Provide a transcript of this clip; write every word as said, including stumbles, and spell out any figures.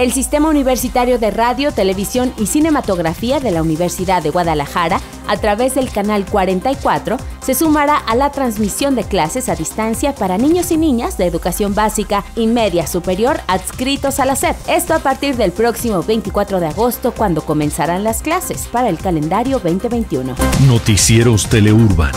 El Sistema Universitario de Radio, Televisión y Cinematografía de la Universidad de Guadalajara, a través del Canal cuarenta y cuatro, se sumará a la transmisión de clases a distancia para niños y niñas de educación básica y media superior adscritos a la S E P. Esto a partir del próximo veinticuatro de agosto, cuando comenzarán las clases para el calendario veinte veintiuno. Noticieros Teleurban.